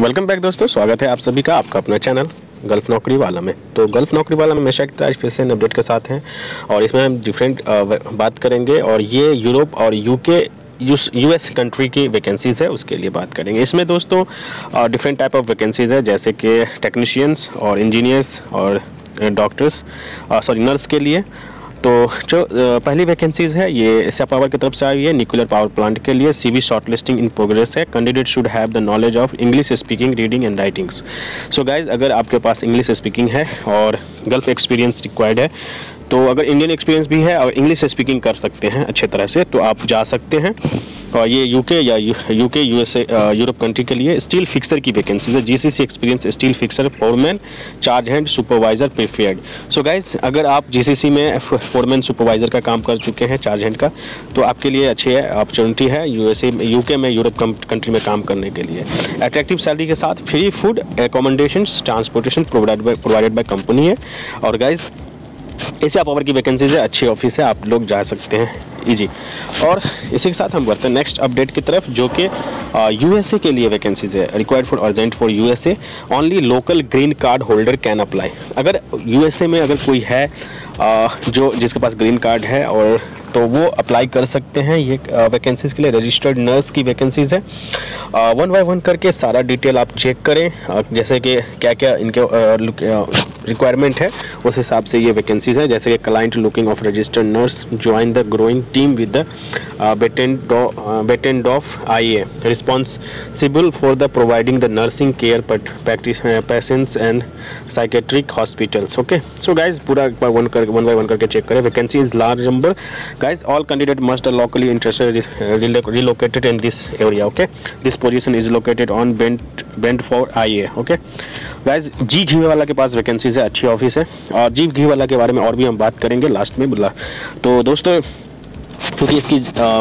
Welcome back दोस्तों, स्वागत है आप सभी का आपका अपना चैनल गल्फ नौकरी वाला में। तो गल्फ नौकरी वाला में हमेशा की तरह आज फिर से अपडेट के साथ हैं और इसमें हम डिफरेंट बात करेंगे और ये यूरोप और यूएस कंट्री की वैकेंसीज़ है उसके लिए बात करेंगे। इसमें दोस्तों डिफरेंट टाइप ऑफ वैकेंसीज़ है जैसे कि टेक्नीशियंस और इंजीनियर्स और डॉक्टर्स सॉरी नर्स के लिए। तो जो पहली वैकेंसीज है ये एस्सा पावर की तरफ से आई है न्यूक्लियर पावर प्लांट के लिए। CV short listing in progress है। Candidate should have the knowledge of English speaking, reading and writings. So guys, अगर आपके पास इंग्लिश स्पीकिंग है और गल्फ एक्सपीरियंस रिक्वायर्ड है, तो अगर इंडियन एक्सपीरियंस भी है और इंग्लिश स्पीकिंग कर सकते हैं अच्छे तरह से तो आप जा सकते हैं। और ये यूके या यूके यूएसए यूरोप कंट्री के लिए स्टील फिक्सर की वैकेंसी है। GCC experience steel fixer, foreman, charge hand, supervisor preferred. So guys, अगर आप जीसीसी में फोरमैन सुपरवाइजर का काम कर चुके हैं, चार्ज हैंड का, तो आपके लिए अच्छी है अपॉर्चुनिटी है यूएसए यूके में यूरोप कंट्री में काम करने के लिए। अट्रैक्टिव सैलरी के साथ free food, accommodation, transportation provided by company है। और गाइज, एस्सा पावर की वैकेंसीज है, अच्छी ऑफिस है, आप लोग जा सकते हैं जी। और इसी के साथ हम बढ़ते हैं नेक्स्ट अपडेट की तरफ जो कि यूएसए के लिए वैकेंसीज है। Required for urgent for USA, only local green card holder can apply. अगर यूएसए में अगर कोई है जो जिसके पास ग्रीन कार्ड है और तो वो अप्लाई कर सकते हैं ये वैकेंसीज़ के लिए। रजिस्टर्ड नर्स की वैकेंसीज़ है। वन बाय वन करके सारा डिटेल आप चेक करें जैसे कि क्या क्या इनके रिक्वायरमेंट है उस हिसाब से ये वैकेंसीज़ है। जैसे कि client looking of registered nurse join the growing team with the बेटेंड of IAA responsible for the providing the nursing care patients and psychiatric hospitals. Okay, so guys पूरा वन बाय वन करके check करें। Vacancy is large number guys, all candidate must be locally interested relocated in this area. Okay, this position is located on Brentford IA. okay guys, G Ghiwala के पास vacancies है, अच्छी office है और जी घीवाला के बारे में और भी हम बात करेंगे लास्ट में बुला। तो दोस्तों क्योंकि इसकी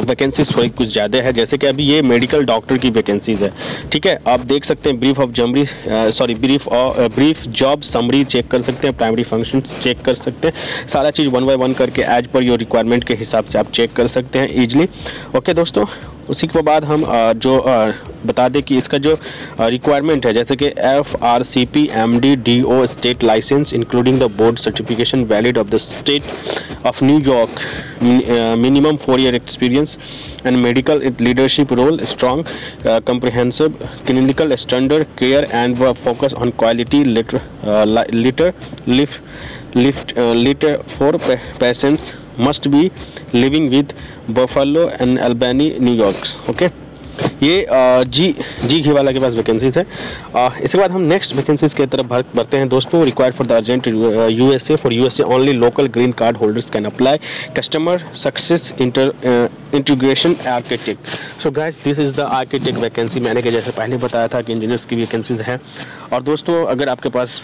वैकेंसीज थोड़ी कुछ ज़्यादा है जैसे कि अभी ये मेडिकल डॉक्टर की वैकेंसीज है, ठीक है। आप देख सकते हैं ब्रीफ जॉब समरी चेक कर सकते हैं, प्राइमरी फंक्शन चेक कर सकते हैं, सारा चीज़ वन बाय वन करके एज पर योर रिक्वायरमेंट के हिसाब से आप चेक कर सकते हैं ईजिली। ओके दोस्तों, उसी के बाद हम जो बता दें कि इसका जो रिक्वायरमेंट है जैसे कि FRCP MD DO state license including the board certification valid of the state of New York, minimum 4 year experience and medical leadership role, strong comprehensive clinical standard care and focus on quality, litre for patients, must be living with Buffalo and Albany New York. Okay, ये G Ghiwala के पास vacancies है। इसके बाद हम next vacancies की तरफ बढ़ते हैं दोस्तों। Required for the urgent USA, for USA only local green card holders can apply, customer success integration architect. So guys, this is the architect vacancy. मैंने के जैसे पहले बताया था कि इंजीनियर्स की वैकेंसीज हैं और दोस्तों अगर आपके पास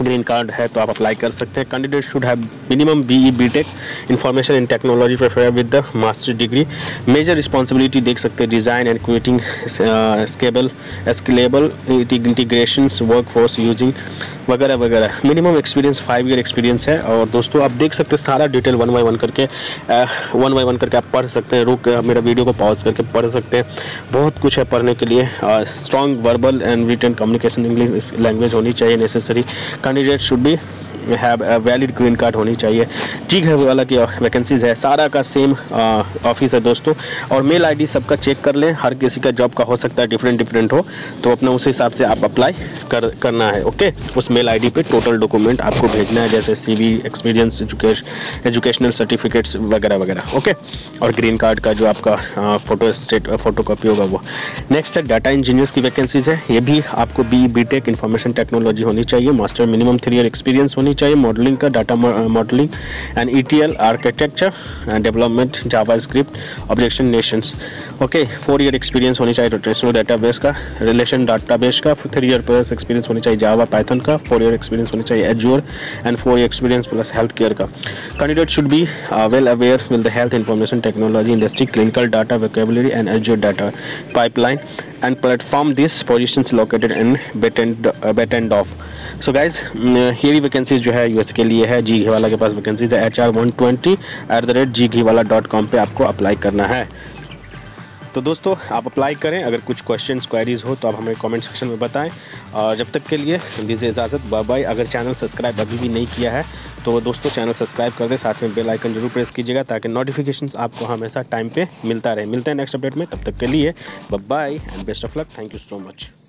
ग्रीन कार्ड है तो आप अप्लाई कर सकते हैं। Candidate should have minimum BE BTech information in technology prefer with the master degree. Major responsibility देख सकते हैं design and creating scalable integration work force using वगैरह वगैरह। मिनिमम एक्सपीरियंस 5 year एक्सपीरियंस है। और दोस्तों आप देख सकते हैं सारा डिटेल वन बाय वन करके आप पढ़ सकते हैं, रुक मेरा वीडियो को पॉज करके पढ़ सकते हैं, बहुत कुछ है पढ़ने के लिए। Strong verbal and written communication English language होनी चाहिए necessary. Candidate should be have valid green card होनी चाहिए। ठीक है, वाला की वैकेंसीज है, सारा का सेम ऑफिस है दोस्तों। और मेल आईडी सबका चेक कर लें, हर किसी का जॉब का हो सकता है डिफरेंट हो, तो अपना उस हिसाब से आप अप्लाई करना है। ओके, उस मेल आईडी पे टोटल डॉक्यूमेंट आपको भेजना है जैसे CV, एक्सपीरियंस, एजुकेशनल सर्टिफिकेट्स वगैरह वगैरह। ओके, और ग्रीन कार्ड का जो आपका फोटो कॉपी होगा वो। नेक्स्ट है डाटा इंजीनियर्स की वैकेंसीज है। ये भी आपको BE BTech इंफॉर्मेशन टेक्नोलॉजी होनी चाहिए, मास्टर मिनिमम 3 year एक्सपीरियंस होनी चाहिए। मॉडलिंग का data modelling and ETL architecture and development, JavaScript, objection nations. Okay, 4 year experience होनी चाहिए रोटेशनल डेटाबेस का, रिलेशन डाटाबेस का, 3 year प्लस एक्सपीरियंस होनी चाहिए जावा पाइथन का, 4 year एक्सपीरियंस होनी चाहिए Azure and 4 year experience plus health care का। Candidate should be well aware with the health information technology industry, clinical data vocabulary and Azure data pipeline and platform. This positions located in Bettendorf. So guys, ये भी vacancies जो है US के लिए है। G Ghiwala के पास वैकेंसीज है। HR120 @ gghewala.com पे आपको अप्लाई करना है। तो दोस्तों आप अप्लाई करें, अगर कुछ क्वेश्चंस क्वेरीज हो तो आप हमें कमेंट सेक्शन में बताएं। और जब तक के लिए दीजिए इजाज़त, बाय बाय। अगर चैनल सब्सक्राइब अभी भी नहीं किया है तो दोस्तों चैनल सब्सक्राइब कर दें, साथ में बेल आइकन जरूर प्रेस कीजिएगा ताकि नोटिफिकेशंस आपको हमेशा टाइम पे मिलता रहे। मिलते हैं नेक्स्ट अपडेट में, तब तक के लिए bye bye and best of luck. Thank you so much.